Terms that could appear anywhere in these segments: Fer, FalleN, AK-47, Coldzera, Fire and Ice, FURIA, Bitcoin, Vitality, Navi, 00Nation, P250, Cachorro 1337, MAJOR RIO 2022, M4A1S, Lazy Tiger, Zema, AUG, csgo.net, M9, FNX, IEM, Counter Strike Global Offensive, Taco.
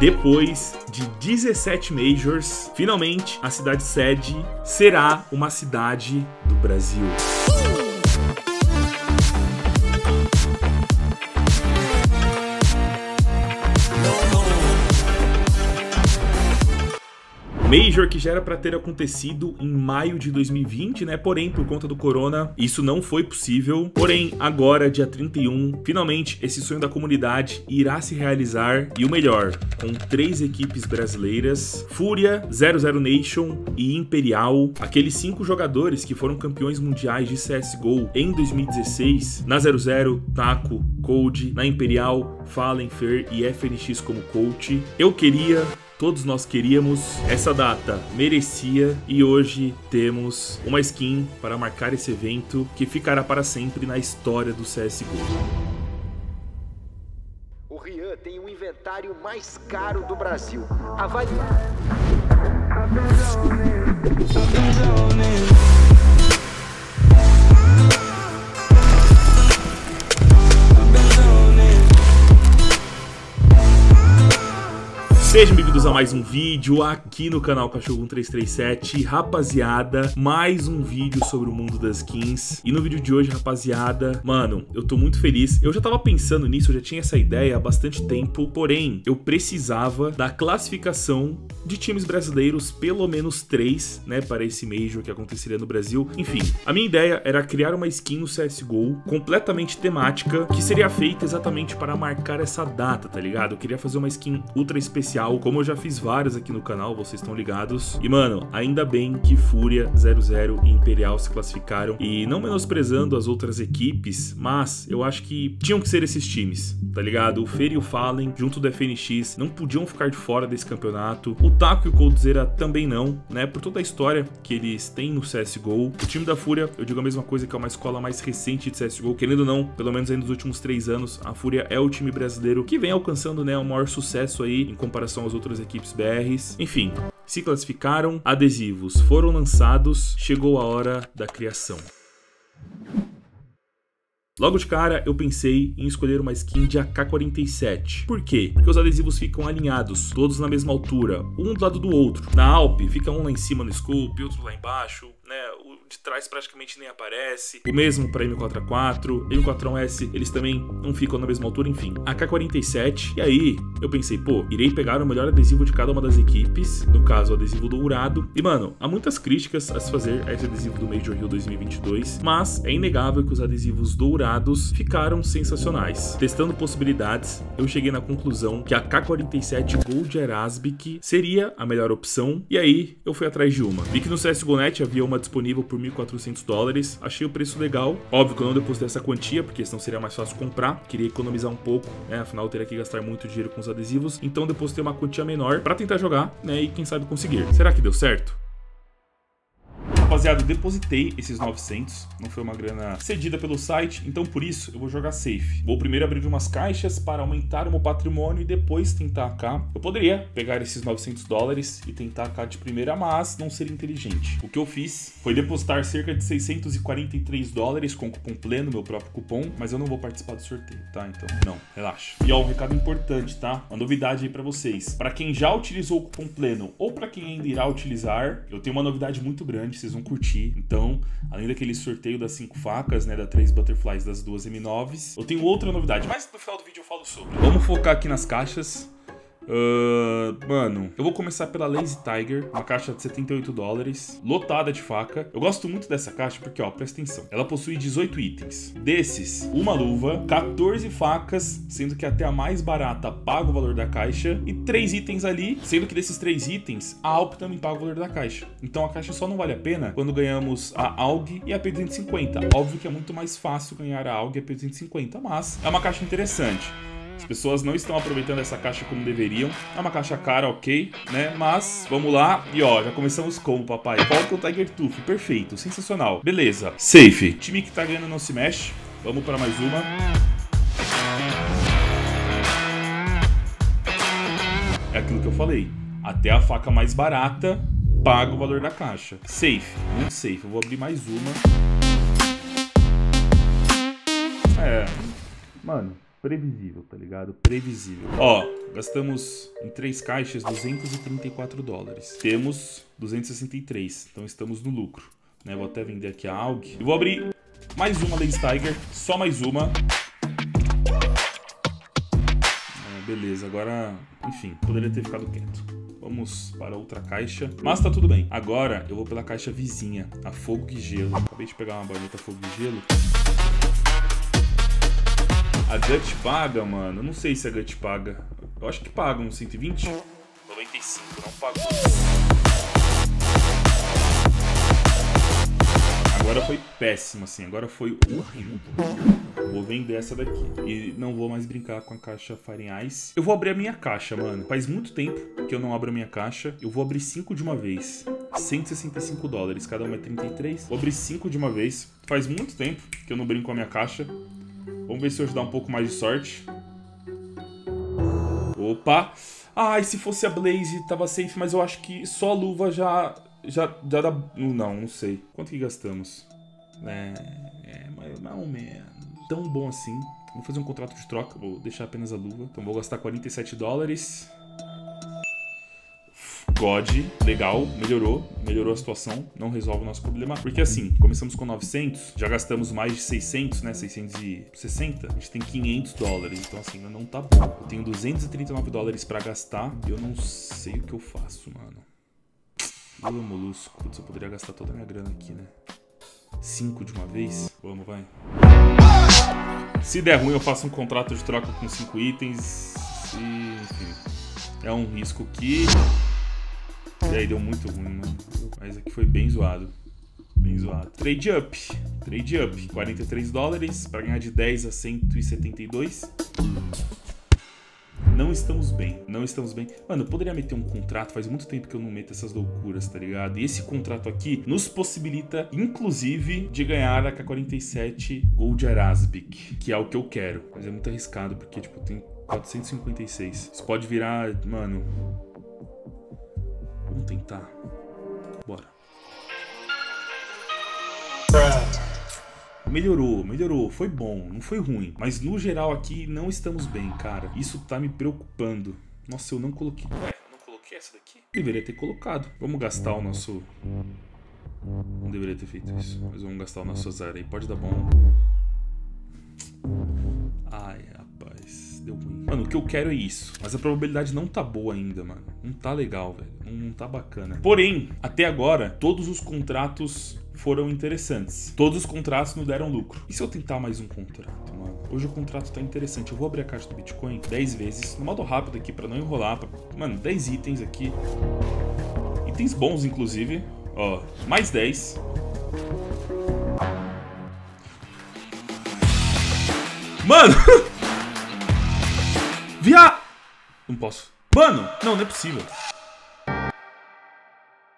Depois de 17 majors, finalmente a cidade sede será uma cidade do Brasil. Major que já era para ter acontecido em maio de 2020, né? Porém, por conta do corona, isso não foi possível. Porém, agora, dia 31, finalmente esse sonho da comunidade irá se realizar. E o melhor, com 3 equipes brasileiras, FURIA, 00Nation e Imperial. Aqueles 5 jogadores que foram campeões mundiais de CSGO em 2016, na 00, Taco, Cold, na Imperial, FalleN, Fer e FNX como coach. Eu queria... Todos nós queríamos, essa data merecia e hoje temos uma skin para marcar esse evento que ficará para sempre na história do CSGO. O Rian tem o inventário mais caro do Brasil. Avaliar. Sejam bem-vindos a mais um vídeo aqui no canal Cachorro 1337, rapaziada, mais um vídeo sobre o mundo das skins. E no vídeo de hoje, rapaziada, mano, eu tô muito feliz. Eu já tava pensando nisso, eu já tinha essa ideia há bastante tempo, porém, eu precisava da classificação de times brasileiros, pelo menos 3, né, para esse Major que aconteceria no Brasil. Enfim, a minha ideia era criar uma skin no CSGO completamente temática, que seria feita exatamente para marcar essa data, tá ligado? Eu queria fazer uma skin ultra especial, como eu já fiz várias aqui no canal, vocês estão ligados. E mano, ainda bem que Fúria, 00 e Imperial se classificaram. E não menosprezando as outras equipes, mas eu acho que tinham que ser esses times, tá ligado? O Fer e o FalleN, junto do FNX, não podiam ficar de fora desse campeonato. O Taco e o Coldzera também não, né? Por toda a história que eles têm no CSGO. O time da Fúria, eu digo a mesma coisa, que é uma escola mais recente de CSGO. Querendo ou não, pelo menos aí nos últimos 3 anos, a Fúria é o time brasileiro que vem alcançando, né, o maior sucesso aí em comparação às outras equipes BRs. Enfim, se classificaram, adesivos foram lançados, chegou a hora da criação. Logo de cara, eu pensei em escolher uma skin de AK-47. Por quê? Porque os adesivos ficam alinhados, todos na mesma altura, um do lado do outro. Na AWP, fica um lá em cima no scope, outro lá embaixo, né? De trás praticamente nem aparece. O mesmo para M4A4, M4A1S, eles também não ficam na mesma altura, enfim. AK-47, e aí eu pensei, pô, irei pegar o melhor adesivo de cada uma das equipes, no caso o adesivo dourado. E mano, há muitas críticas a se fazer a esse adesivo do Major Rio 2022, mas é inegável que os adesivos dourados ficaram sensacionais. Testando possibilidades, eu cheguei na conclusão que a AK-47 Gold Erasbic seria a melhor opção, e aí eu fui atrás de uma. Vi que no csgo.net havia uma disponível por $1.400, achei o preço legal. Óbvio que eu não depositei essa quantia, porque senão seria mais fácil comprar. Queria economizar um pouco, né? Afinal, eu teria que gastar muito dinheiro com os adesivos. Então, depositei uma quantia menor para tentar jogar, né? E quem sabe conseguir. Será que deu certo? Rapaziada, eu depositei esses 900, não foi uma grana cedida pelo site, então por isso eu vou jogar safe. Vou primeiro abrir umas caixas para aumentar o meu patrimônio e depois tentar AK. Eu poderia pegar esses $900 e tentar AK de primeira, mas não seria inteligente. O que eu fiz foi depositar cerca de $643 com cupom pleno, meu próprio cupom, mas eu não vou participar do sorteio, tá? Então, não, relaxa. E ó, um recado importante, tá? Uma novidade aí pra vocês. Pra quem já utilizou o cupom pleno ou pra quem ainda irá utilizar, eu tenho uma novidade muito grande, vocês vão curtir. Então, além daquele sorteio das 5 facas, né, da 3 butterflies, das 2 M9s, eu tenho outra novidade, mas no final do vídeo eu falo sobre. Vamos focar aqui nas caixas. Mano, eu vou começar pela Lazy Tiger, uma caixa de $78, lotada de faca. Eu gosto muito dessa caixa porque, ó, presta atenção, ela possui 18 itens. Desses, uma luva, 14 facas, sendo que até a mais barata paga o valor da caixa, e 3 itens ali, sendo que desses 3 itens, a AWP também paga o valor da caixa. Então a caixa só não vale a pena quando ganhamos a AUG e a P250. Óbvio que é muito mais fácil ganhar a AUG e a P250, mas é uma caixa interessante. As pessoas não estão aproveitando essa caixa como deveriam. É uma caixa cara, ok, né? Mas, vamos lá. E ó, já começamos como, papai? Falta o Tiger Tooth. Perfeito, sensacional. Beleza. Safe. Time que tá ganhando não se mexe. Vamos para mais uma. É aquilo que eu falei. Até a faca mais barata paga o valor da caixa. Safe. Muito safe. Eu vou abrir mais uma. É... Mano... previsível, tá ligado? Previsível. Ó, Gastamos em 3 caixas $234. Temos 263, então estamos no lucro, né? Vou até vender aqui a AUG. Eu vou abrir mais uma Lazy Tiger, só mais uma. Beleza, agora, enfim, poderia ter ficado quieto. Vamos para outra caixa, mas tá tudo bem. Agora eu vou pela caixa vizinha, a fogo e gelo. Acabei de pegar uma baioneta fogo e gelo. A Gut paga, mano. Eu não sei se a Gut paga. Eu acho que paga uns 120. 95, não pagou. Agora foi péssimo, assim. Agora foi horrível. Vou vender essa daqui. E não vou mais brincar com a caixa Fire and Ice. Eu vou abrir a minha caixa, mano. Faz muito tempo que eu não abro a minha caixa. Eu vou abrir 5 de uma vez. $165. Cada uma é 33. Vou abrir 5 de uma vez. Faz muito tempo que eu não brinco com a minha caixa. Vamos ver se hoje dá um pouco mais de sorte. Opa. Ai, se fosse a Blaze, tava safe. Mas eu acho que só a luva já dá... Não sei. Quanto que gastamos? Mais ou menos. Tão bom assim. Vou fazer um contrato de troca, vou deixar apenas a luva. Então vou gastar $47. God, legal, melhorou a situação, não resolve o nosso problema. Porque assim, começamos com 900, já gastamos mais de 600, né, 660. A gente tem $500, então assim, ainda não tá bom. Eu tenho $239 pra gastar e eu não sei o que eu faço, mano. Lula molusco, putz, eu poderia gastar toda a minha grana aqui, né. 5 de uma vez. Vamos, vai. Se der ruim, eu faço um contrato de troca com 5 itens. E, enfim, é um risco que... E aí deu muito ruim, mano. Mas aqui foi bem zoado. Bem zoado. Trade up. Trade up. $43 pra ganhar de 10 a 172. Não estamos bem. Não estamos bem. Mano, eu poderia meter um contrato. Faz muito tempo que eu não meto essas loucuras, tá ligado? E esse contrato aqui nos possibilita, inclusive, de ganhar a AK-47 Gold Arasbic, que é o que eu quero. Mas é muito arriscado, porque, tipo, tem 456. Isso pode virar, mano... Vamos tentar. Bora. Melhorou, foi bom, não foi ruim. Mas no geral aqui não estamos bem, cara. Isso tá me preocupando. Nossa, eu não coloquei. Ué, não coloquei essa daqui? Deveria ter colocado. Vamos gastar o nosso... Não deveria ter feito isso. Mas vamos gastar o nosso azar aí, pode dar bom. Ai, rapaz, deu ruim. Mano, o que eu quero é isso. Mas a probabilidade não tá boa ainda, mano. Não tá legal, velho. Não tá bacana. Porém, até agora, todos os contratos foram interessantes. Todos os contratos não deram lucro. E se eu tentar mais um contrato, mano? Hoje o contrato tá interessante. Eu vou abrir a caixa do Bitcoin 10 vezes. No modo rápido aqui, pra não enrolar. Pra... Mano, 10 itens aqui. Itens bons, inclusive. Ó, mais 10. Mano! Não posso. Mano! Não é possível.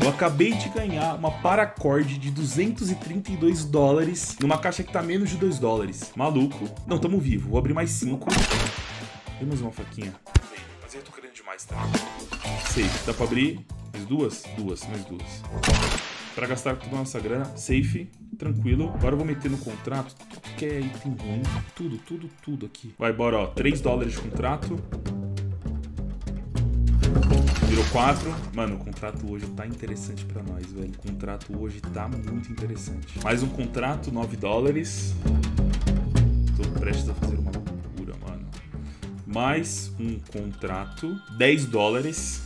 Eu acabei de ganhar uma paracord de $232 numa caixa que tá menos de $2. Maluco. Não, tamo vivo. Vou abrir mais 5. Tem mais uma faquinha. Mas eu tô querendo demais, tá? Safe. Dá pra abrir mais duas? Mais duas. Pra gastar toda a nossa grana. Safe. Tranquilo. Agora eu vou meter no contrato. Tudo que é item bom. Tudo aqui. Vai, bora, ó. $3 de contrato. Virou 4. Mano, o contrato hoje tá interessante pra nós, velho. O contrato hoje tá muito interessante. Mais um contrato, $9. Tô prestes a fazer uma loucura, mano. Mais um contrato, $10.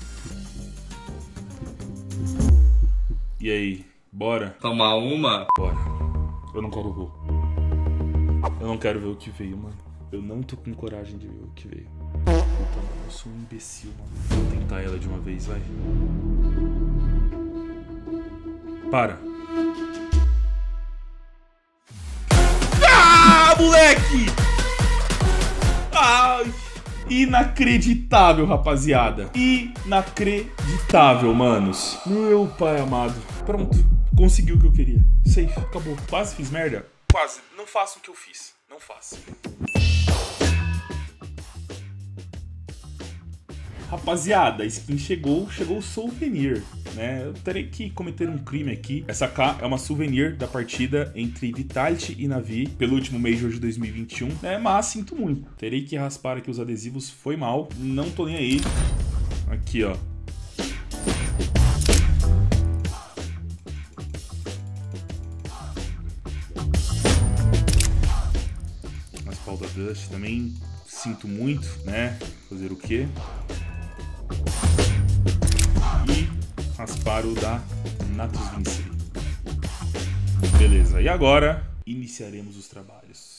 E aí, bora? Tomar uma? Bora. Eu não quero ver. Eu não quero ver o que veio, mano. Eu não tô com coragem de ver o que veio. Eu sou um imbecil, mano. Vou tentar ela de uma vez, vai. Para. Ah, moleque! Ah, inacreditável, rapaziada. Inacreditável, manos. Meu pai amado. Pronto, conseguiu o que eu queria. Safe, acabou. Quase fiz merda? Quase. Não faço o que eu fiz. Não faço. Rapaziada, a skin chegou, chegou o souvenir. né? Eu terei que cometer um crime aqui. Essa AK é uma souvenir da partida entre Vitality e Navi pelo último Major de 2021, né? Mas sinto muito, terei que raspar aqui os adesivos, foi mal, não tô nem aí. Aqui, ó. As Powder Dust também sinto muito, né? Fazer o quê? E raspar o da Natus Vincere. Beleza, e agora iniciaremos os trabalhos.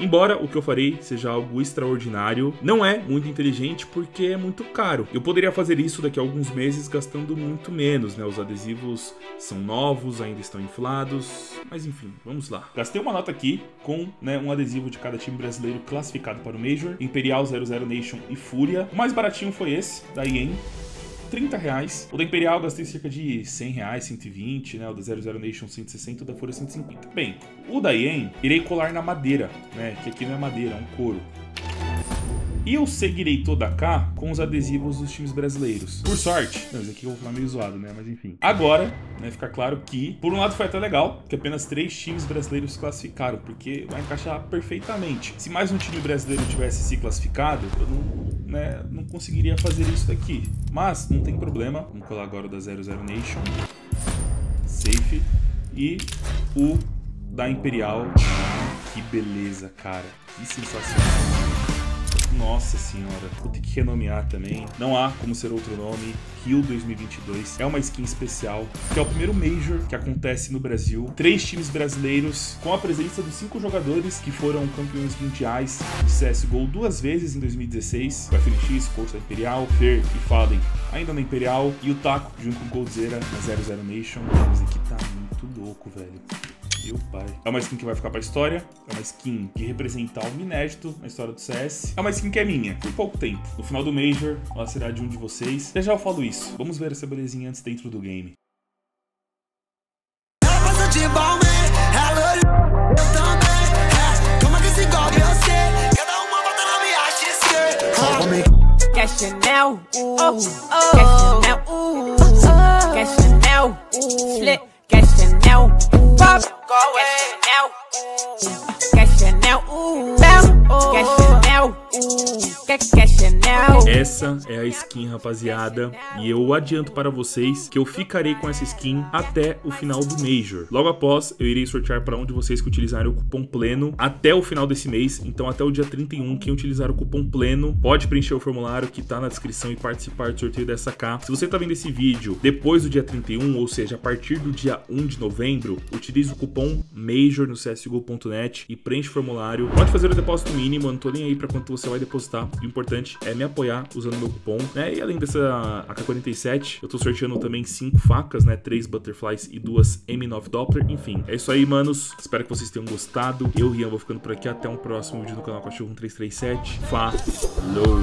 Embora o que eu farei seja algo extraordinário, não é muito inteligente porque é muito caro. Eu poderia fazer isso daqui a alguns meses gastando muito menos, né? Os adesivos são novos, ainda estão inflados, mas enfim, vamos lá. Gastei uma nota aqui com, né, um adesivo de cada time brasileiro classificado para o Major, Imperial, 00Nation e FURIA. O mais baratinho foi esse, da IEM. R$30. O da Imperial gastei cerca de R$100, 120, né? O da 00Nation 160, o da Fúria 150. Bem, o da IEM irei colar na madeira, né? Que aqui não é madeira, é um couro. E eu seguirei toda a AK com os adesivos dos times brasileiros. Por sorte, não, isso aqui eu vou falar meio zoado, né? Mas enfim. Agora, né, fica claro que, por um lado, foi até legal que apenas 3 times brasileiros se classificaram, porque vai encaixar perfeitamente. Se mais um time brasileiro tivesse se classificado, eu não conseguiria fazer isso daqui. Mas não tem problema. Vamos colar agora o da 00Nation. Safe. E o da Imperial. Que beleza, cara. Que sensacional. Nossa senhora, vou ter que renomear também. Não há como ser outro nome. Rio 2022 é uma skin especial, que é o primeiro Major que acontece no Brasil. 3 times brasileiros, com a presença dos 5 jogadores que foram campeões mundiais de CSGO 2 vezes em 2016. O FNX, Coldzera da Imperial, Fer e FalleN ainda na Imperial. E o Taco, junto com o Coldzera, na 00Nation. Isso aqui tá muito louco, velho. Meu pai. É uma skin que vai ficar pra história. É uma skin que representa algo inédito na história do CS. É uma skin que é minha, por pouco tempo. No final do Major, ela será de um de vocês. Já eu falo isso. Vamos ver essa belezinha antes dentro do game. Quer Chanel? Quer Chanel? Quer Chanel? Essa é a skin, rapaziada, e eu adianto para vocês que eu ficarei com essa skin até o final do Major. Logo após, eu irei sortear para um de vocês que utilizarem o cupom pleno até o final desse mês. Então até o dia 31, quem utilizar o cupom pleno pode preencher o formulário que tá na descrição e participar do sorteio dessa AK. Se você tá vendo esse vídeo depois do dia 31, ou seja, a partir do dia 1 de novembro, utilize o cupom MAJOR no csgo.net e preenche o formulário. Pode fazer o depósito mínimo, eu não tô nem aí pra quanto você vai depositar. O importante é me apoiar usando meu cupom, né? E além dessa AK-47, eu tô sorteando também 5 facas, né? 3 Butterflies e 2 M9 Doppler. Enfim, é isso aí, manos. Espero que vocês tenham gostado. Eu, Rian, vou ficando por aqui. Até um próximo vídeo no canal Cachorro 1337. Falou!